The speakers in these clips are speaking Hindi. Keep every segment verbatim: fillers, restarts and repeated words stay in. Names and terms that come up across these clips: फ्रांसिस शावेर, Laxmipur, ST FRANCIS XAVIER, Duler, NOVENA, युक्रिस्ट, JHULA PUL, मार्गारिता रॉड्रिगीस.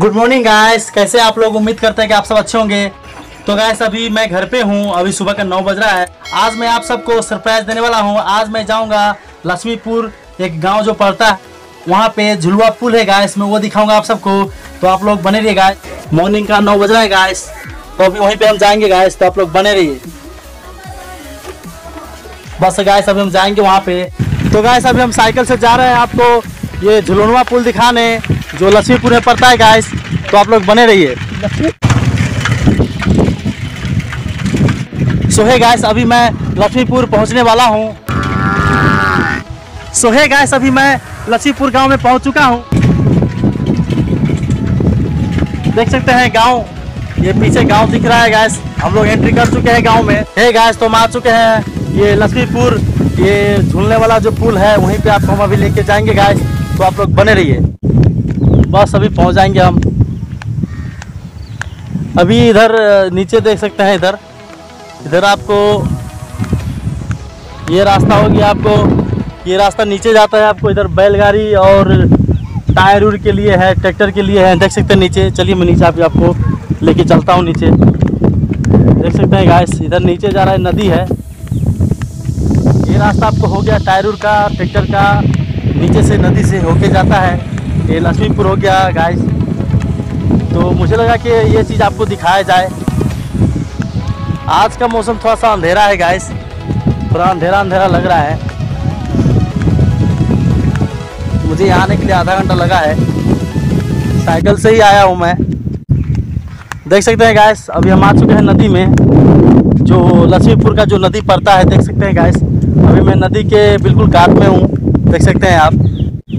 गुड मॉर्निंग गाइस, कैसे आप लोग। उम्मीद करते हैं कि आप सब अच्छे होंगे। तो गाइस अभी मैं घर पे हूँ, अभी सुबह का नौ बज रहा है। आज मैं आप सबको सरप्राइज देने वाला हूँ। आज मैं जाऊँगा लक्ष्मीपुर, एक गांव जो पड़ता है, वहाँ पे झुलवा पुल है गाइस, मैं वो दिखाऊंगा आप सबको। तो आप लोग बने रहिए गाइस। मॉर्निंग का नौ बज रहा है गाइस, तो अभी वहीं पर हम जाएंगे गाइस, तो आप लोग बने रहिए। बस गाइस अभी हम जाएंगे वहाँ पे। तो गाइस अभी हम साइकिल से जा रहे हैं आपको ये झुलवा पुल दिखाने, जो लक्ष्मीपुर में पड़ता है गाइस। तो आप लोग बने रहिए। सो हे गाइस अभी मैं लक्ष्मीपुर पहुंचने वाला हूं। सो हे गाइस अभी मैं लक्ष्मीपुर गांव में पहुंच चुका हूं। देख सकते हैं गांव, ये पीछे गांव दिख रहा है गाइस। हम लोग एंट्री कर चुके हैं गांव में। हे गाइस तो हम आ चुके हैं ये लक्ष्मीपुर, ये झूलने वाला जो पुल है वहीं पे आपको हम अभी लेके जाएंगे गाइस। तो आप लोग बने रहिए। बस अभी पहुंच जाएंगे हम। अभी इधर नीचे देख सकते हैं, इधर इधर आपको ये रास्ता होगी, आपको ये रास्ता नीचे जाता है। आपको इधर बैलगाड़ी और टायर उड़ के लिए है, ट्रैक्टर के लिए है, देख सकते हैं नीचे। चलिए मैं नीचे अभी आपको लेके चलता हूँ। नीचे देख सकते हैं गाइस, इधर नीचे जा रहा है, नदी है। ये रास्ता आपको हो गया टायर उड़ का, ट्रैक्टर का, नीचे से नदी से होके जाता है। ये लक्ष्मीपुर हो गया गाइस। तो मुझे लगा कि ये चीज़ आपको दिखाया जाए। आज का मौसम थोड़ा सा अंधेरा है गाइस, थोड़ा अंधेरा अंधेरा लग रहा है। मुझे यहाँ आने के लिए आधा घंटा लगा है, साइकिल से ही आया हूँ मैं। देख सकते हैं गाइस अभी हम आ चुके हैं नदी में, जो लक्ष्मीपुर का जो नदी पड़ता है। देख सकते हैं गाइस अभी मैं नदी के बिल्कुल घाट में हूँ। देख सकते हैं आप,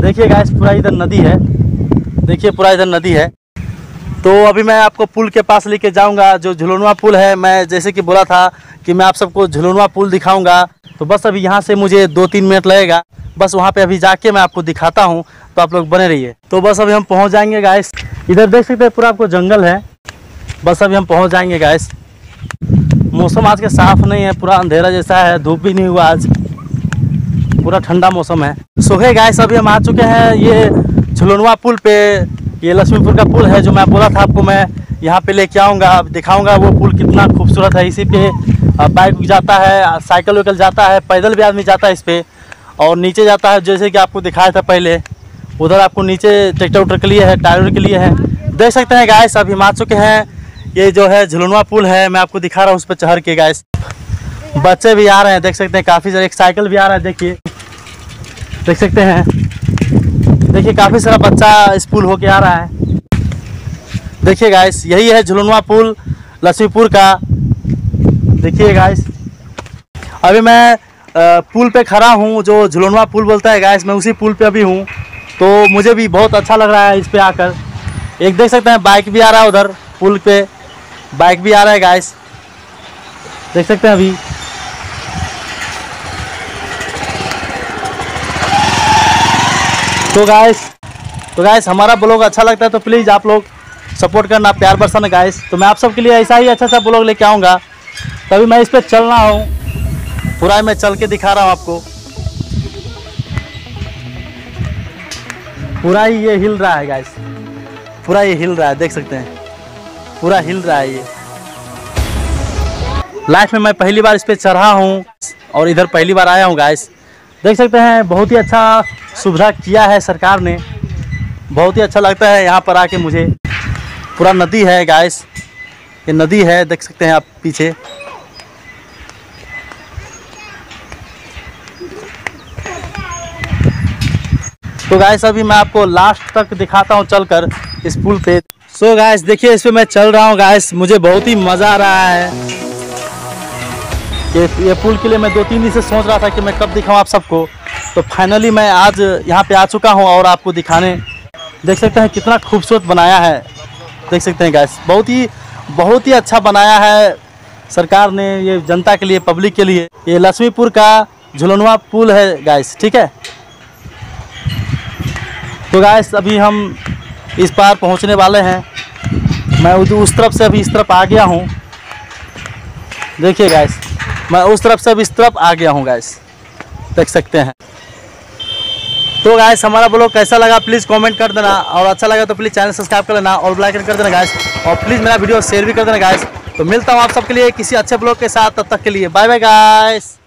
देखिए गाइस पूरा इधर नदी है, देखिए पूरा इधर नदी है। तो अभी मैं आपको पुल के पास लेके जाऊंगा, जो झुलनवा पुल है। मैं जैसे कि बोला था कि मैं आप सबको झुलनवा पुल दिखाऊंगा। तो बस अभी यहां से मुझे दो तीन मिनट लगेगा, बस वहां पे अभी जाके मैं आपको दिखाता हूं। तो आप लोग बने रहिए। तो बस अभी हम पहुँच जाएंगे गाइस। इधर देख सकते हैं पूरा आपको जंगल है। बस अभी हम पहुँच जाएंगे गाइस। मौसम आज का साफ नहीं है, पूरा अंधेरा जैसा है, धूप भी नहीं हुआ आज, पूरा ठंडा मौसम है। सो हे गाइस अभी हम आ चुके हैं ये झुलनवा पुल पे। ये लक्ष्मीपुर का पुल है जो मैं बोला था आपको, मैं यहाँ पे लेके आऊँगा, दिखाऊंगा वो पुल कितना खूबसूरत है। इसी पे बाइक जाता है, साइकिल वाइकिल जाता है, पैदल भी आदमी जाता है इस पे। और नीचे जाता है जैसे कि आपको दिखाया था पहले, उधर आपको नीचे ट्रैक्टर उटर के लिए है, टायर के लिए है। देख सकते हैं गाइस अभी हम आ चुके हैं, ये जो है झुलनवा पुल है, मैं आपको दिखा रहा हूँ उस पर चढ़ के गाइस। बच्चे भी आ रहे हैं, देख सकते हैं काफ़ी सारे, एक साइकिल भी आ रहा है, देखिए देख सकते हैं। देखिए काफ़ी सारा बच्चा इस पुल होके आ रहा है। देखिए गाइस यही है झुलनवा पुल लक्ष्मीपुर का। देखिए गाइस अभी मैं पुल पे खड़ा हूँ, जो झुलनवा पुल बोलता है गाइस, मैं उसी पुल पे अभी हूँ। तो मुझे भी बहुत अच्छा लग रहा है इस पे आकर। एक देख सकते हैं बाइक भी आ रहा है, उधर पुल पे बाइक भी आ रहा है गाइस, देख सकते हैं। अभी तो गाइस तो गाइस हमारा ब्लॉग अच्छा लगता है तो प्लीज़ आप लोग सपोर्ट करना, प्यार बरसाना गाइस। तो मैं आप सबके लिए ऐसा ही अच्छा सा ब्लॉग लेके आऊँगा। तभी मैं इस पर चल रहा हूँ, पूरा मैं चल के दिखा रहा हूँ आपको। पूरा ही ये हिल रहा है गाइस, पूरा ये हिल रहा है, देख सकते हैं पूरा हिल रहा है ये। लाइफ में मैं पहली बार इस पर चढ़ा हूँ और इधर पहली बार आया हूँ गाइस। देख सकते हैं बहुत ही अच्छा सुविधा किया है सरकार ने, बहुत ही अच्छा लगता है यहाँ पर आके मुझे। पूरा नदी है गाइस, ये नदी है, देख सकते हैं आप पीछे। तो गाइस अभी मैं आपको लास्ट तक दिखाता हूँ चलकर इस पुल पे। सो गाइस देखिए इस पे मैं चल रहा हूँ गाइस, मुझे बहुत ही मज़ा आ रहा है। ये ये पुल के लिए मैं दो तीन दिन से सोच रहा था कि मैं कब दिखाऊं आप सबको। तो फाइनली मैं आज यहाँ पे आ चुका हूँ और आपको दिखाने। देख सकते हैं कितना खूबसूरत बनाया है, देख सकते हैं गाइस, बहुत ही बहुत ही अच्छा बनाया है सरकार ने, ये जनता के लिए, पब्लिक के लिए। ये लक्ष्मीपुर का झुलनवा पुल है गाइस, ठीक है। तो गाइस अभी हम इस पार पहुँचने वाले हैं। मैं उस तरफ से अभी इस तरफ आ गया हूँ, देखिए गाइस मैं उस तरफ से अब इस तरफ आ गया हूँ गाइस, देख सकते हैं। तो गाइस हमारा ब्लॉग कैसा लगा प्लीज़ कमेंट कर देना, और अच्छा लगा तो प्लीज़ चैनल सब्सक्राइब कर लेना और लाइक कर देना गाइस, और प्लीज़ मेरा वीडियो शेयर भी कर देना गाइस। तो मिलता हूँ आप सबके लिए किसी अच्छे ब्लॉग के साथ, तब तक के लिए बाय बाय गाइस।